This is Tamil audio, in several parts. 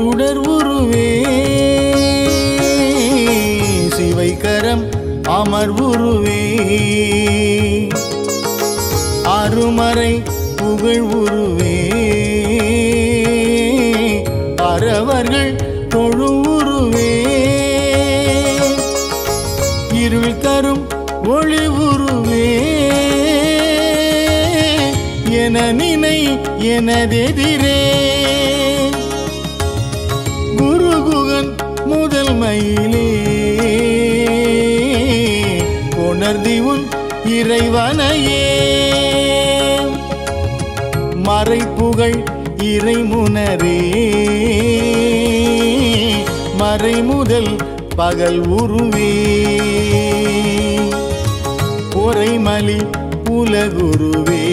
சுடர் உருவே சிவைக்கரம் அமர் உருவே அருமறை புகழ் உருவே அறவர்கள் தொழு உருவே இருள் தரும் ஒளி உருவே என நினை எனதெதிரே குருகுகன் முதல் மயிலே உணர்தி உன் இறைவனையே மறைப்புகழ் இறைமுனரே மறை முதல் பகல் உருவே பொறைமலி உலகுருவே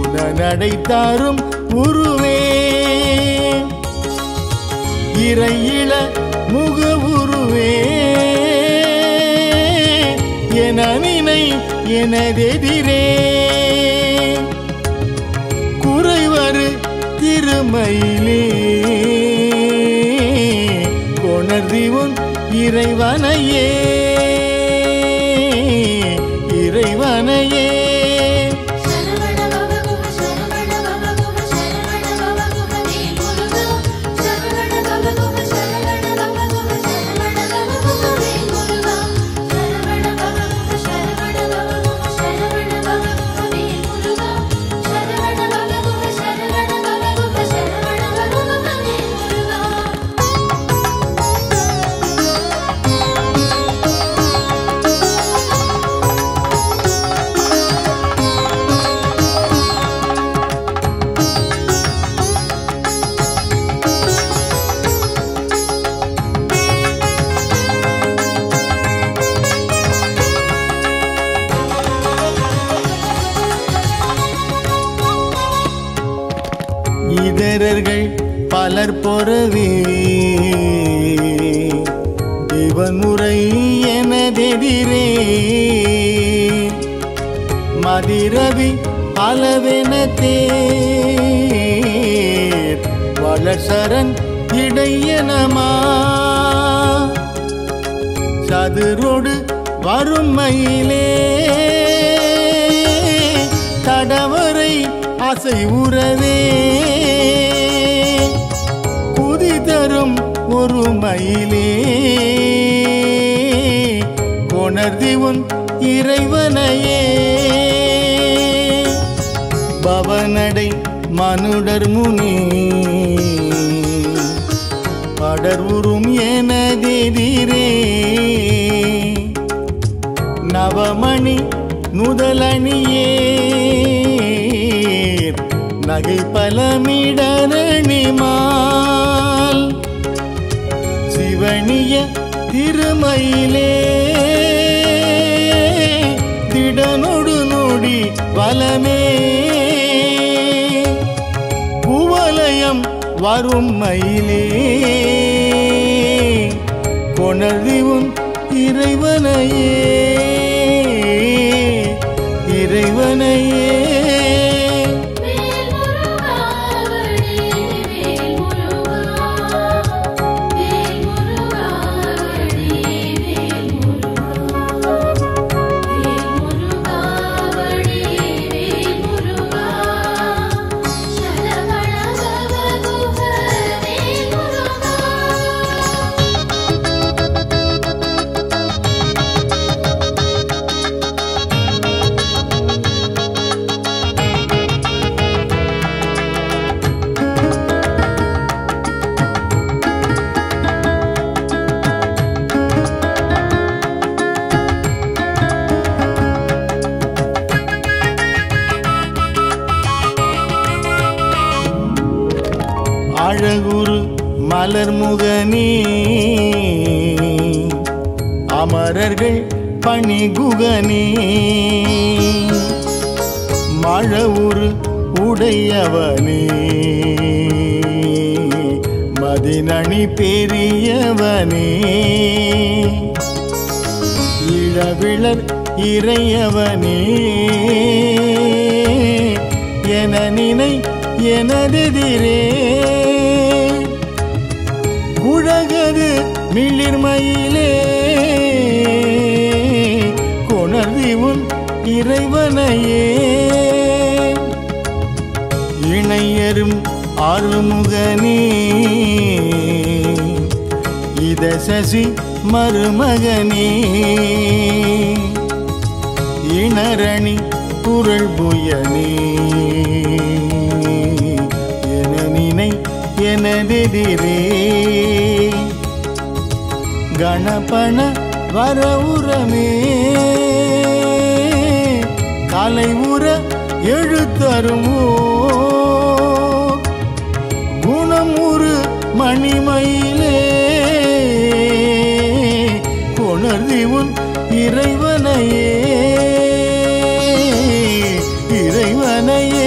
உணநடை தாரும் உருவே இறையில முக உருவே என நினை எனதெதிரே குறைவரு திருமயிலே கொணர்தி உன் இறைவனையே இறைவனையே இதரர்கள் பலர் பொறவே இவன் முறை எனதெதிரே மதிரவி அளவெனத்தே வளர்சரன் இடையனமா சதுரோடு வறுமையிலே தடவரை ஆசை உறவே குதிதரும் ஒரு மயிலே கொணர்தி உன் இறைவனையே பவனடை மனுடர் முனி படர்வுறும் எனதெதிரே நவமணி முதலணியே நகை பலமிடரணிமால் சிவனிய திருமயிலே திடனொடு நொடி வலமே குவலயம் வரும் மயிலே கொணர்தி உன் இறைவனையே இறைவனையே அழகுரு மலர் முகனே அமரர்கள் பணிகுகனே மழவுரு உடையவனே மதினணி பெரியவனே இளவிளர் இறையவனே என நினை எனதெதிரே குழகது மிளிர்மையிலே கொணர்வி உன் இறைவனையே இணையரும் ஆறுமுகனே இத சசி மருமகனே இணரணி குரல் புயனே என நினை எனதெதிரே கணபண வரவுரமே காலை உற எழுத்தருமோ குணமுறு மணிமயிலே கொணர்தி உன் இறைவனையே இறைவனையே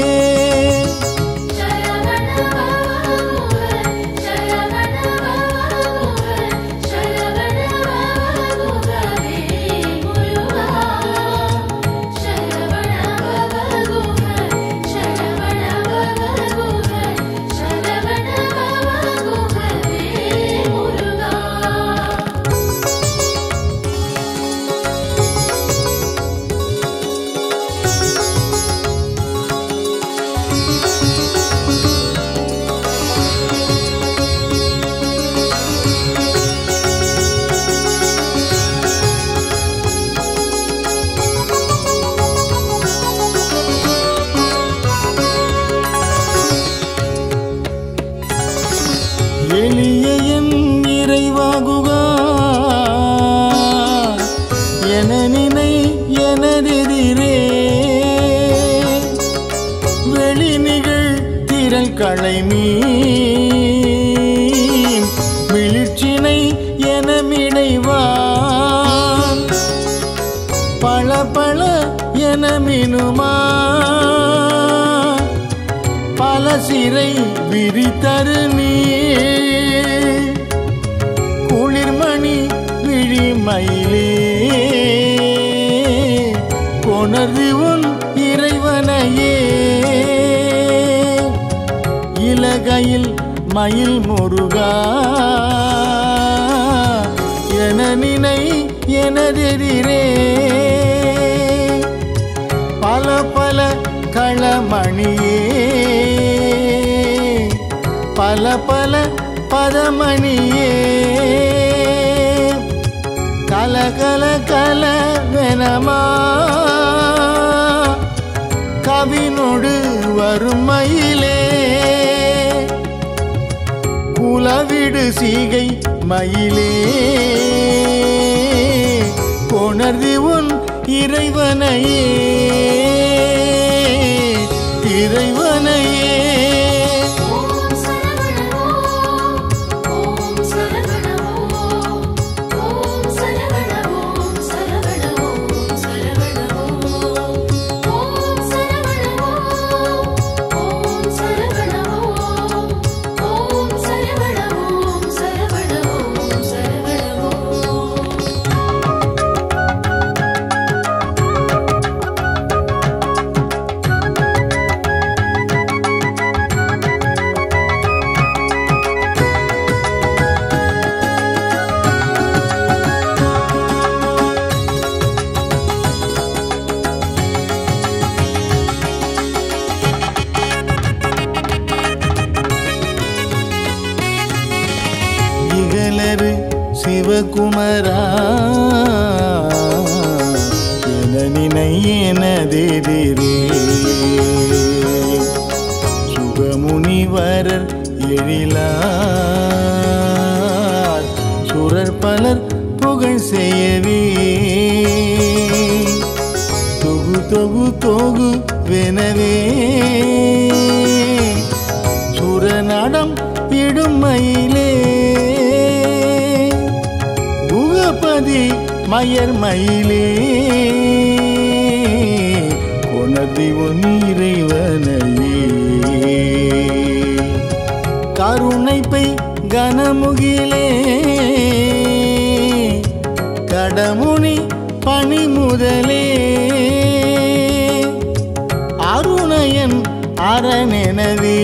அரணெனவே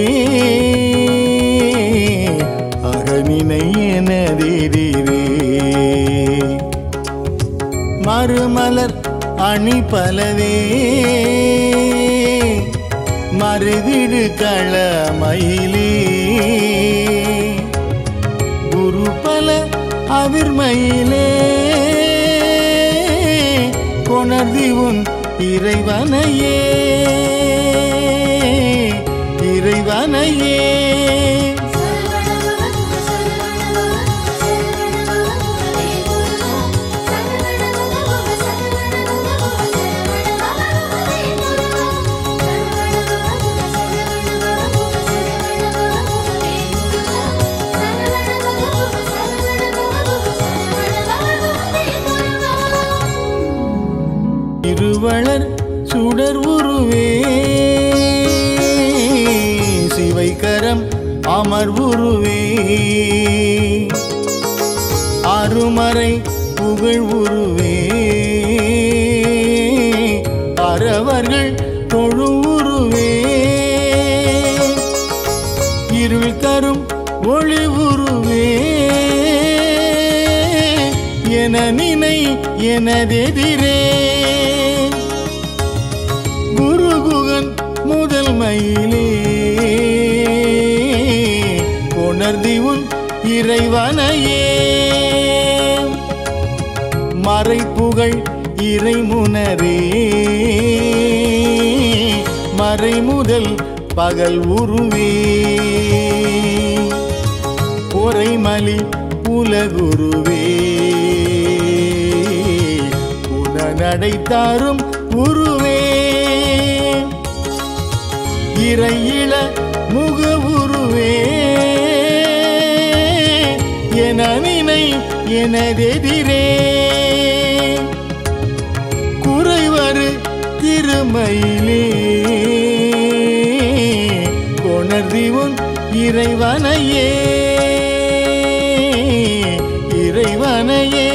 அணி பலவே மருதிடு களமயிலே குரு பல அவிர்மயிலே கொணர்தி உன் இறைவனையே இறைவனையே திருவளர் சுடர் உருவே சிவைக்கரம் அமர் உருவே அருமறை புகழ் உருவே அறவர்கள் தொழு உருவே இருள் கரும் ஒளி உருவே என நினை எனதெதிரே முதல் மயிலே உணர்தி உன் இறைவனையே மறைப்புகழ் இறைமுனரே மறை முதல் பகல் உருவே பொறைமலி புலகுருவே உடனடை தாரும் உருவே இறையில முகவுருவே என நினை எனதெதிரே குறைவரு திருமயிலே கொணர்தி உன் இறைவனையே இறைவனையே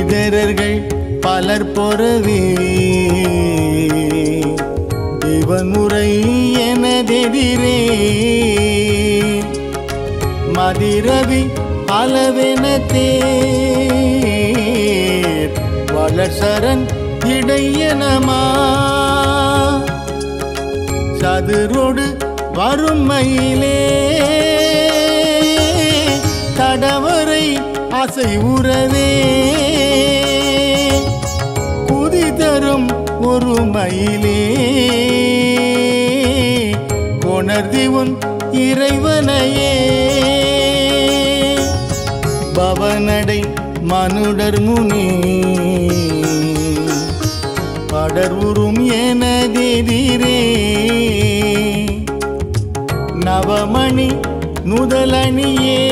இதரர்கள் பலர் பொறவே இவன் முறை எனதெதிரே மதிரவி அளவெனத்தே வளர்சரன் இடையனமா சதுரோடு வறுமையிலே தடவரை ஆசை உறவே குதிதரும் ஒரு மயிலே கொணர்தி உன் இறைவனையே பவனடை மனுடர் முனி படர்வுறும் எனதெதிரே நவமணி நுதலணியே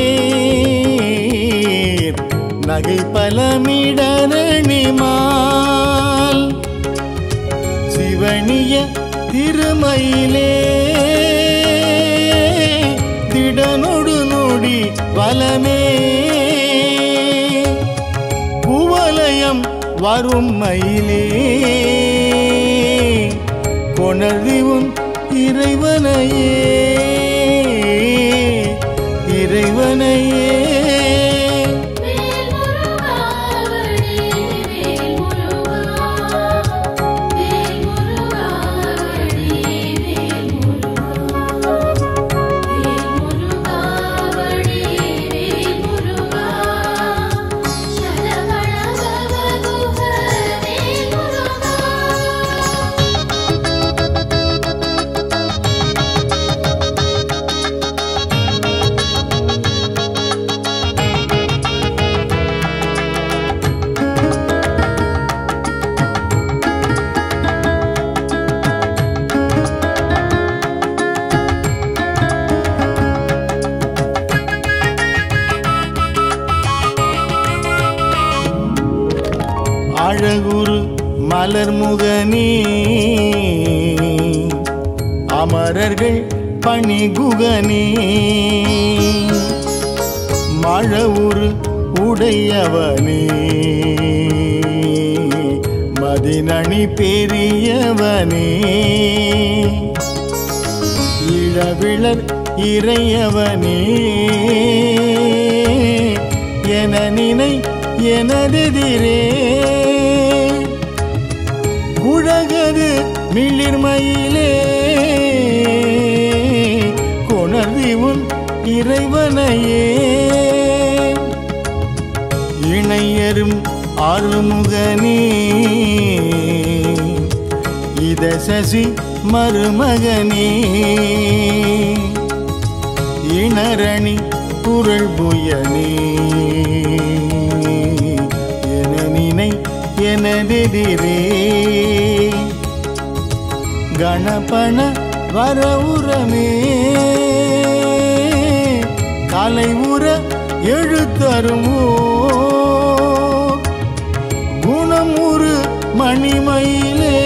நகை பலமிடரணிமால் சிவனிய திருமயிலே திடனொடு நொடி வலமே குவலயம் வரும் மயிலே கொணர்தி உன் இறைவனையே இறைவனையே மலர் முகனே அமரர்கள் பணிகுகனே மழவுரு உடையவனே மதினணி பெரியவனே இளவிளர் இறையவனே என நினை எனதெதிரே உலகது மிளிர்மையிலே கொணர்வி உன் இறைவனையே இணையரும் ஆறுமுகனே இத சசி மருமகனே இணரணி குரல் புயனே என நினை எனதெதிரே கணபண வரவுரமே காலை உற எழுத்தருமோ குணமுறு மணிமயிலே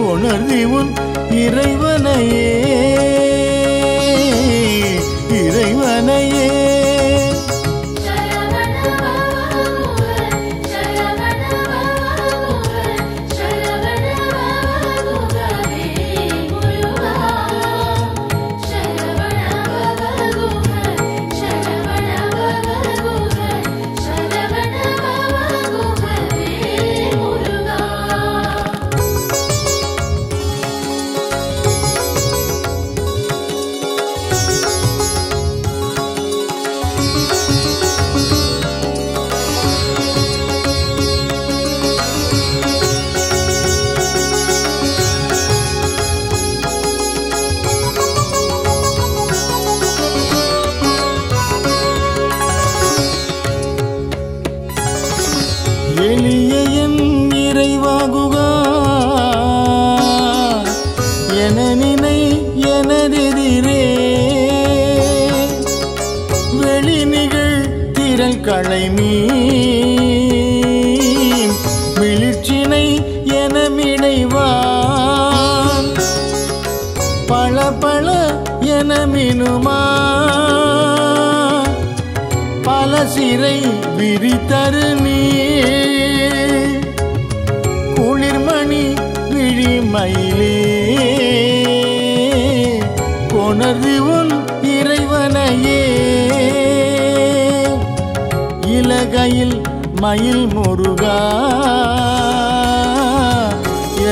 கொணர்தி உன் இறைவனையே இறைவனையே மயில் முருகா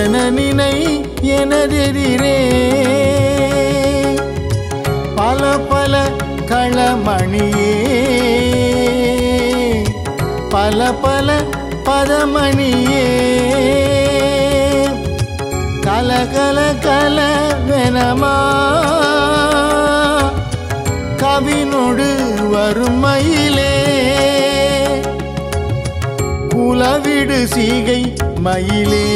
என நினை எனதெதிரே பல பல களமணியே பல பல பதமணியே கல கல கலவெனமா கவினொடு வறுமையிலே குலவிடு சீகை மயிலே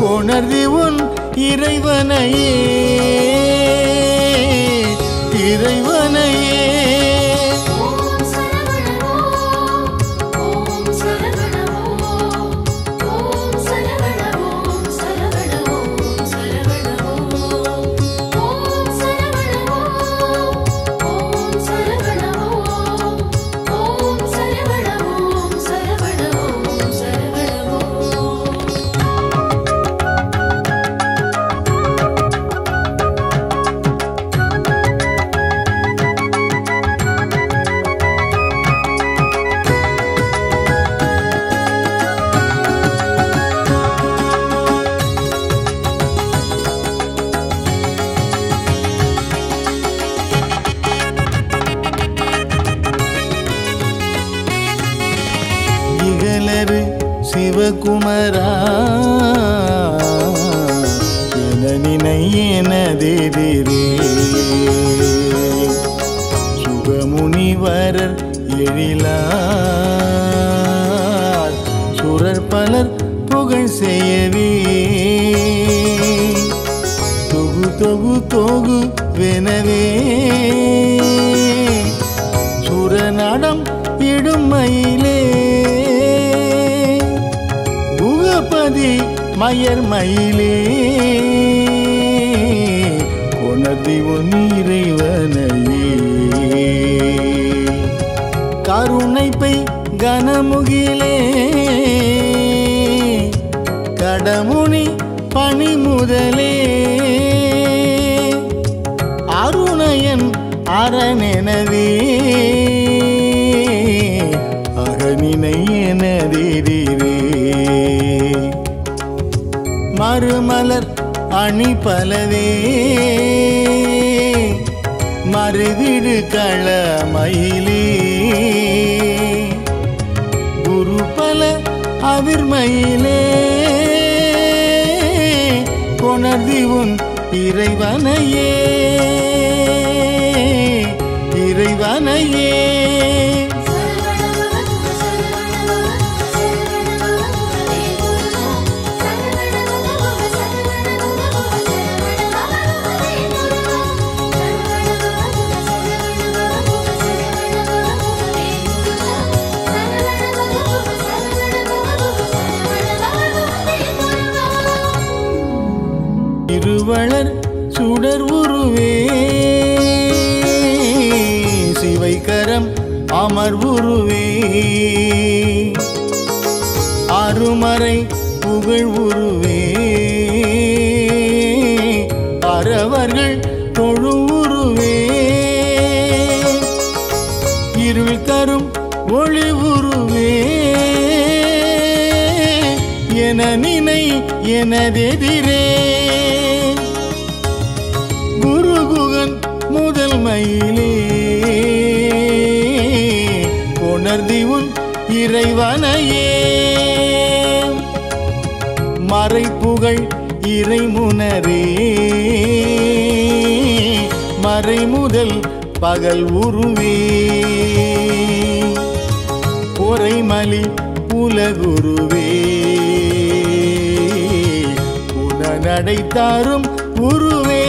கொணர்தி உன் இறைவனையே இறைவனையே குமரா என நினை எனதெதிரே சுகமுனிவரர் எழிலார் சுரர் பலர் புகழ் செய்யவே தொகு தொகு தொகு வெனவே சுரநடம் இடுமையிலே கொணர்பதி மயர்மயிலே கொணர்தி உன் இறைவனையே கருணை பெய் கனமுகிலே கடமுனி பணிமுதலே அருணையன் அரணெனவே மறுமலர் அணி பலவே மறுதிடு களமயிலே குரு பல அவிர்மயிலே கொணர்தி உன் இறைவனையே இறைவனையே திருவளர் சுடர் உருவே சிவைக்கரம் அமர் உருவே அருமறை புகழ் உருவே அறவர்கள் தொழு உருவே இருள் தரும் ஒளி உருவே என நினை எனதெதிரே மயிலே கொணர்தி உன் இறைவனையே மறைப்புகழ் இறைமுனரே மறைமுதல் பகல் உருவே பொறைமலி புலகுருவே புலநடை தாரும் உருவே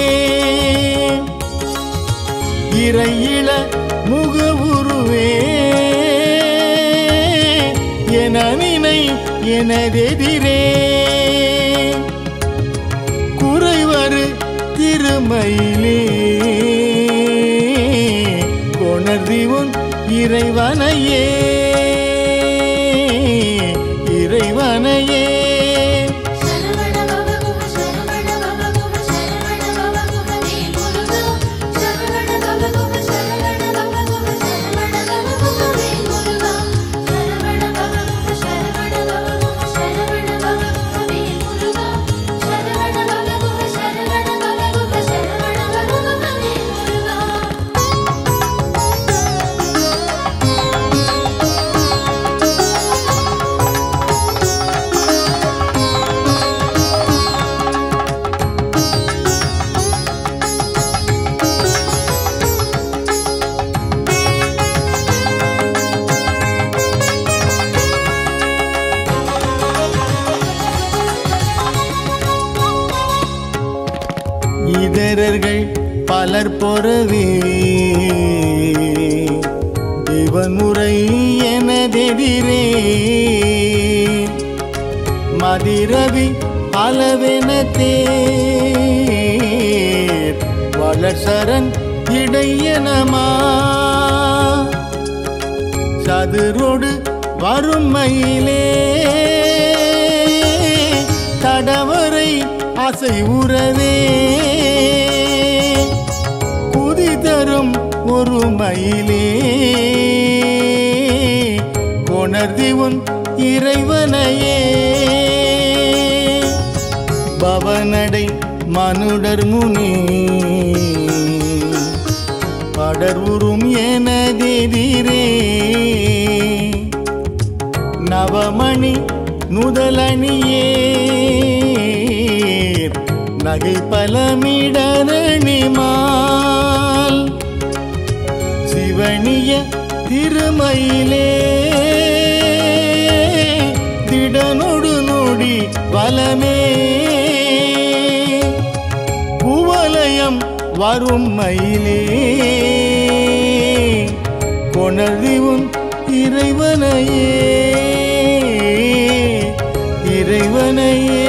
இறையில முகவுருவே என நினை எனதெதிரே குறைவரு திருமயிலே கொணர்தி உன் இறைவனையே இறைவனையே இதரர்கள் பலர் பொறவே இவன் முறை எனதெதிரே மதிரவி பலவெனத்தே வளர்சரன் இடையனமா சதுரோடு வறுமையிலே தடவரை ஆசை உறவே குதி தரும் ஒரு மயிலே கொணர்தி உன் இறைவனையே பவனடை மனுடர் முனி படர் உறும் எனதெதிரே நவமணி நுதலணியே நகை பலமிடரணிமால் சிவனிய திருமயிலே திடனொடு நொடி வலமே குவலயம் வரும் மயிலே கொணர்தி உன் இறைவனையே இறைவனையே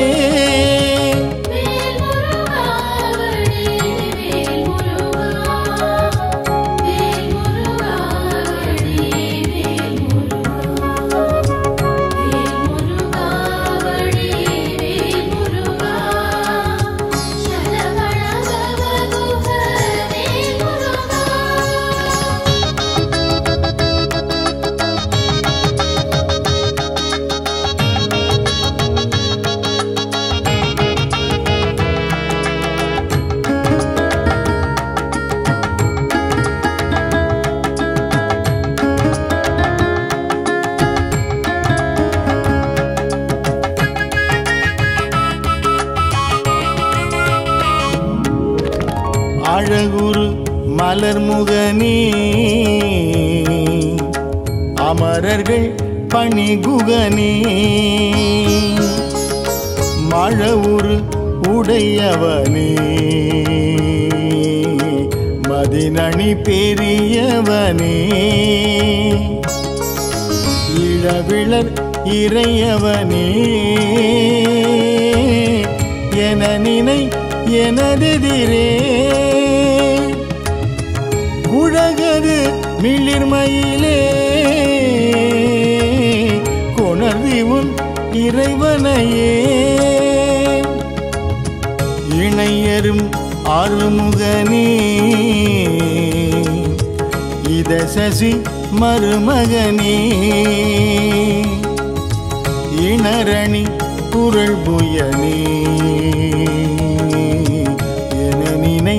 அழகுரு மலர் முகனே அமரர்கள் பணிகுகனே மழவுரு உடையவனே மதினணி பெரியவனே இளவிளர் இறையவனே என நினை எனதெதிரே உலகது மிளிர்மையிலே கொணர்வி உன் இறைவனையே இணையரும் ஆறுமுகனே இத சசி மருமகனே இணரணி குரல் புயனே என நினை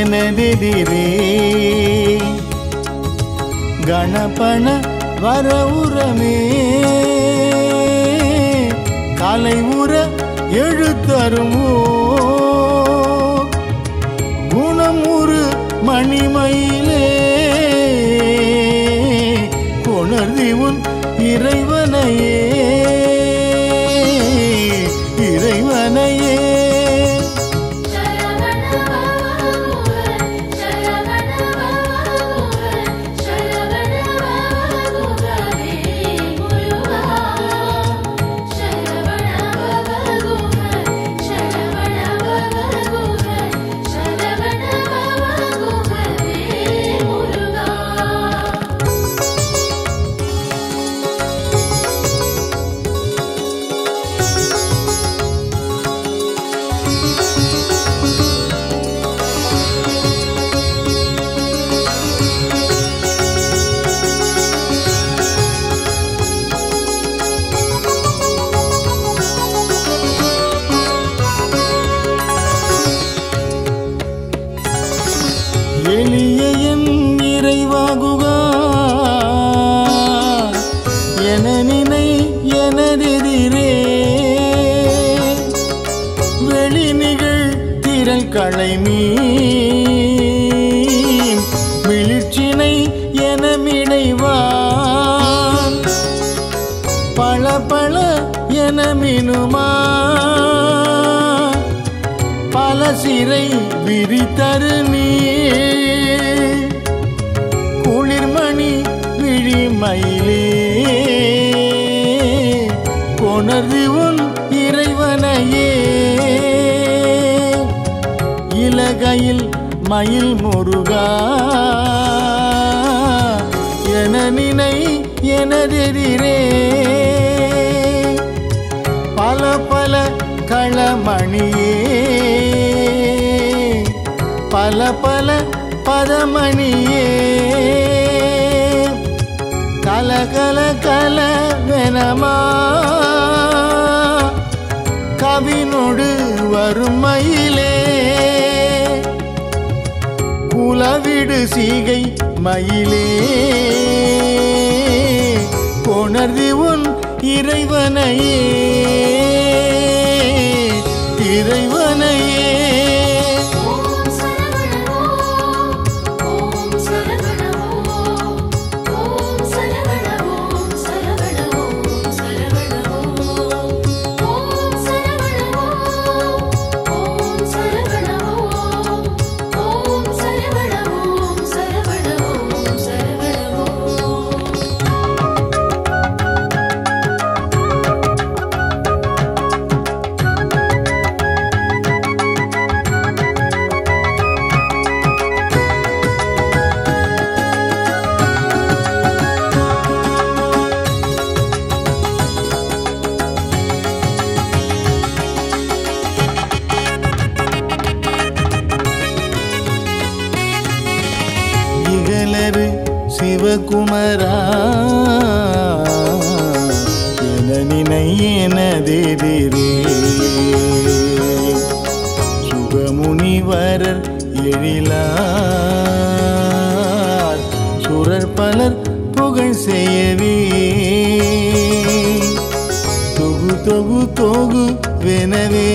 எனதெதிரே गणपण वरउरमे कलैउर एळुतरुमो गुणमुरु मणिमैले कोणर्दि उन इरैवनैये களை மீன் விழிச்சினை என மிடைவான் பல பல என மினுமா பல சிறை விரித்தரு நீர் குளிர்மணி விழிமயிலே கொணர்வு உன் இறைவனையே இலகையில் மயில் முருகா என நினை எனதெதிரே பல பல களமணியே பல பல பதமணியே கல கல கல வெனமா கவினோடு வரும் மயிலே குலவிடு சீகை மயிலே கொணர்வி உன் இறைவனையே இறைவனையே ಕುಮರಾ ಏನನಿನೈನದಿದಿರಿ சுகமுனிவரர் எழிலார் சுரர் பலர் புகழ் செய்யவே தொகு தொகு தொகு வெனவே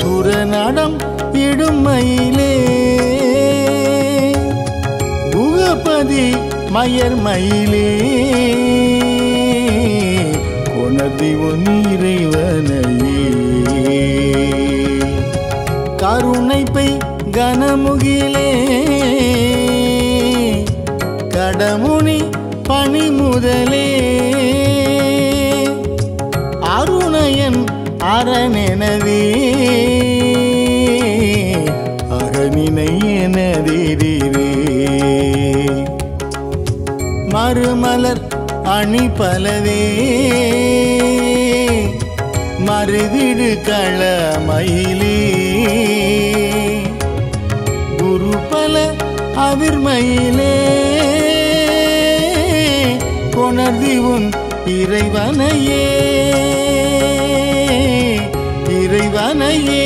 சுரநடம் இடுமயிலே குகபதி மயர் மயிலே கருணை பெய் கனமுகிலே கடமுனி பணிமுதலே அருணயன் அரணெனவே அகனினை எனதிரே மறுமலர் அணி பலவே மருவிடு களமயிலே குரு பல அவிர்மயிலே கொணர்திவும் இறைவனையே இறைவனையே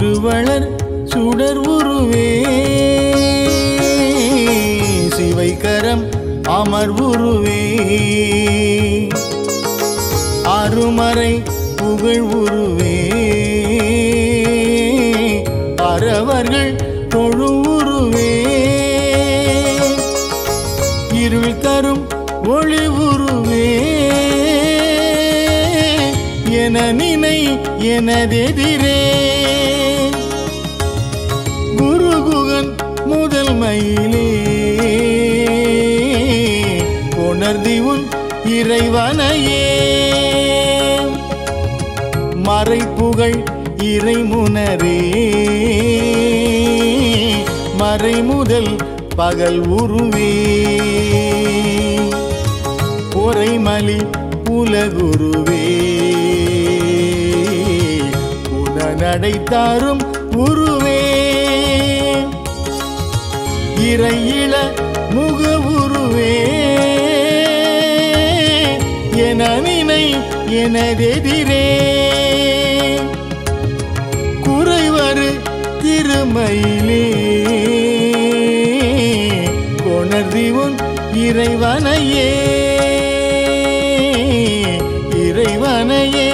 திருவளர் சுடர் உருவே சிவைக்கரம் அமர் உருவே அருமறை புகழ் உருவே அறவர்கள் தொழு உருவே இருள் தரும் ஒளி உருவே என நினை எனதெதிரே முதல் மயிலே உணர்தி உன் இறைவனையே மறைப்புகழ் இறைமுனரே மறைமுதல் பகல் உருவே பொறைமலி உலகுருவே உடனடை தாரும் உருவே இறையில முகவுருவே என நினை எனதெதிரே குறைவரு திருமயிலே கொணர்தி உன் இறைவனையே இறைவனையே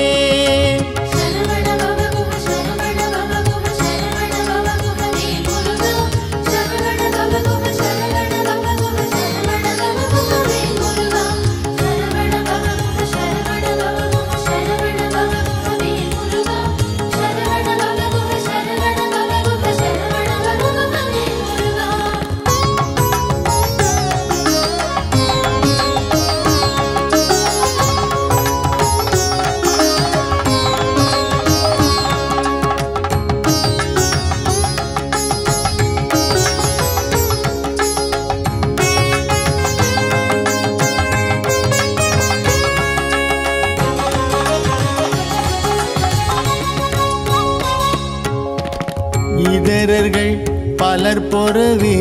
இதரர்கள் பலர் பொறவே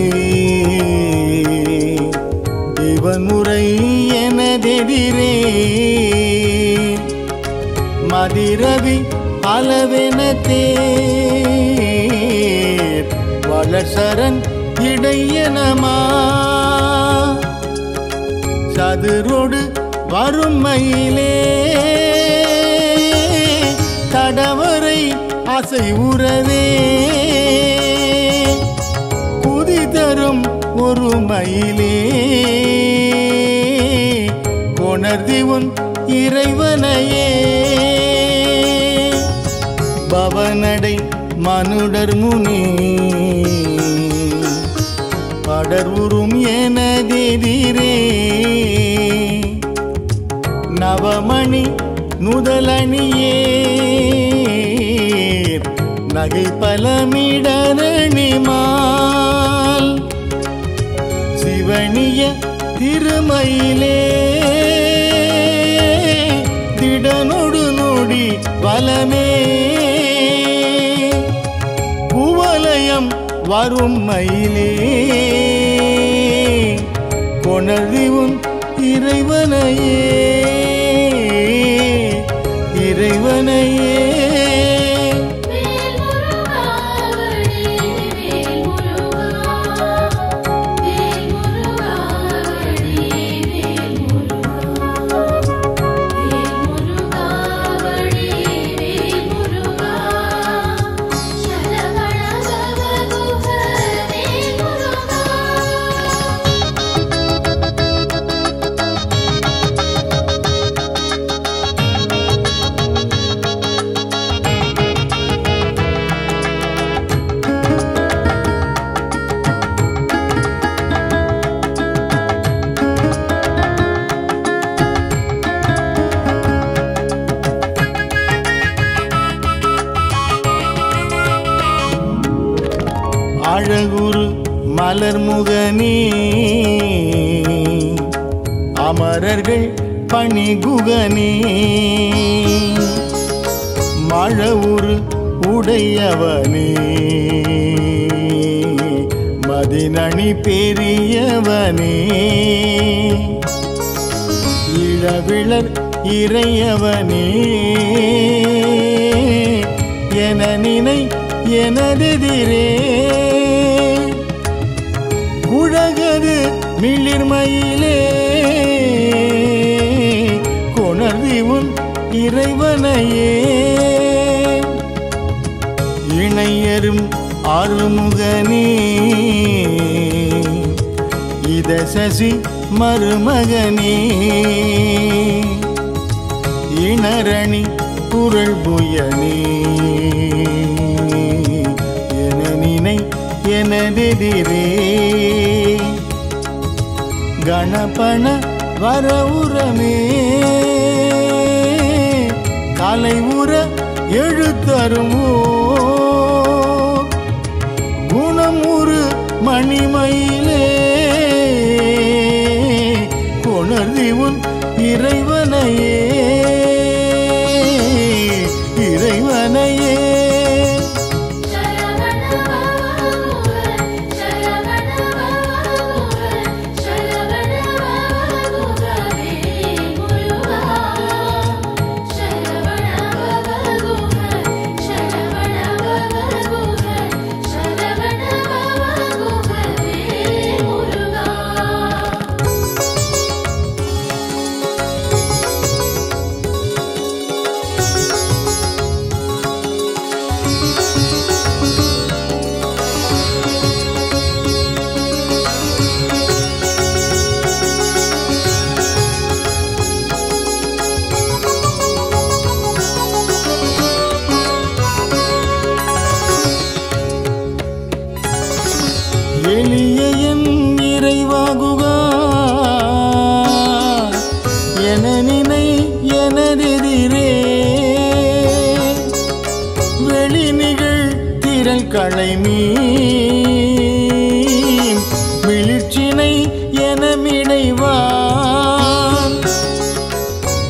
இவன் முறை எனதெதிரே மதிரவி பலவெனத்தே வளர்சரன் இடையனமா சதுரோடு வறுமையிலே தடவரை ஆசை உறவே குதிதரும் ஒரு மயிலே கொணர்தி உன் இறைவனையே பவனடை மனுடர் முனி படர்வுறும் எனதெதிரே நவமணி முதலணியே நகை பலமிடரணி மால் சிவனிய திருமயிலே திடனொடு நொடி வலமே குவலயம் வரும் மயிலே கொணறிவும் இறைவனையே இறைவனையே அழகுரு மலர் முகனே அமரர்கள் பணிகுகனே மழவுரு உடையவனே மதினணி பெரியவனே இளவிளர் இறையவனே என நினை எனதெதிரே குழகது மிளிர்மயிலே கொணர்வி உன் இறைவனையே இணையரும் ஆறுமுகனே இத சசி மருமகனே இணரணி குரல் புயனே என நினை எனதெதிரே गणपण वर उरमे काले उर एडुतरुमो गुणमुरु मणिमयिले कोणर्दी उन इरैवनये इरैवनये மிளிர்ச்சினை என மிடைவான்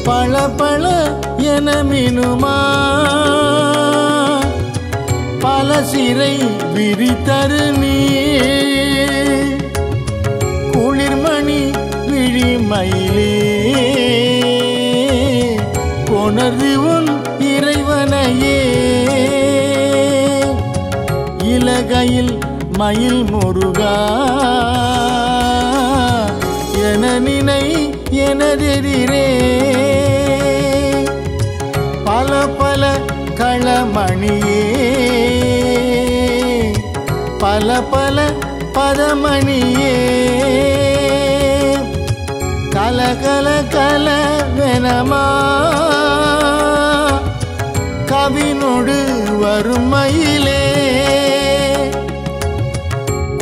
பல பல என மினுமா பல சிறை விரித்தரு நீர் குளிர்மணி விழிமயிலே கொணர்வி உன் இறைவனையே இலகையில் மயில் முருகா என நினை எனதெதிரே பல பல களமணியே பல பல பதமணியே கல கல கல வெனமா கவினொடு வறுமையிலே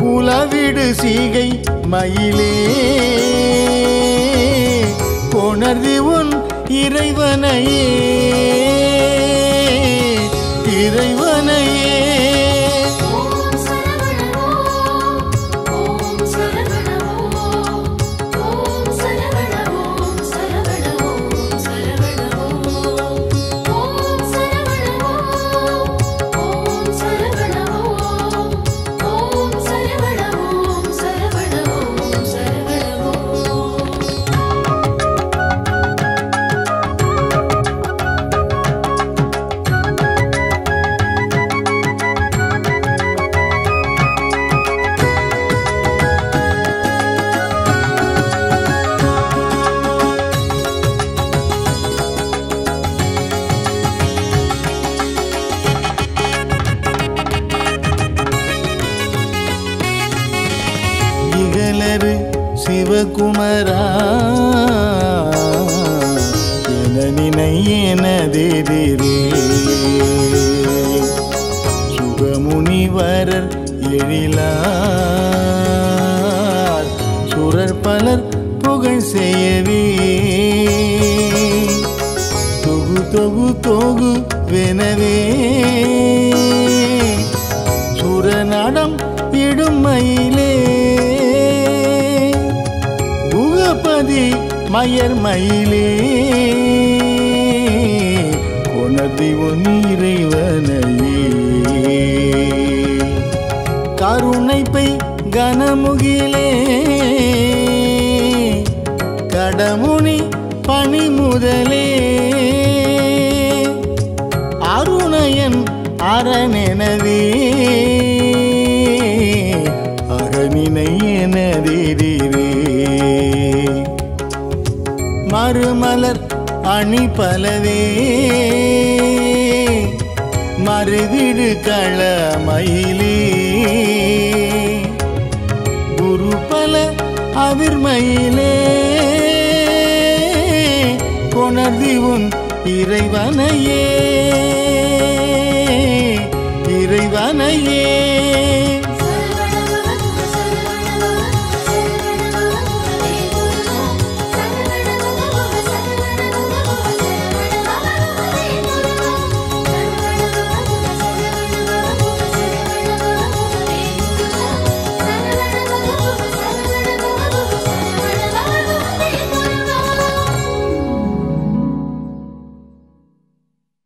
குலவிடு சீகை மயிலே கொணர்வி உன் இறைவனையே இறைவனையே சிவகுமரா எனதிரே சுகமுனிவரர் எழிலார் சுரர் பலர் புகழ் செய்யவே தொகு தொகு தொகு வெனவே சுரநாடம் இடுமயிலே மயர் மயிலே கொணதி ஒன்று இறைவனையே கருணை பெய் கனமுகிலே கடமுனி பணிமுதலே அருணையன் அரணெனவே அகனினை எனதிரே மறுமலர் அணி பலவே மறுவிடு களமயிலே குரு பல அவிர்மயிலே கொணர்தி உன் இறைவனையே.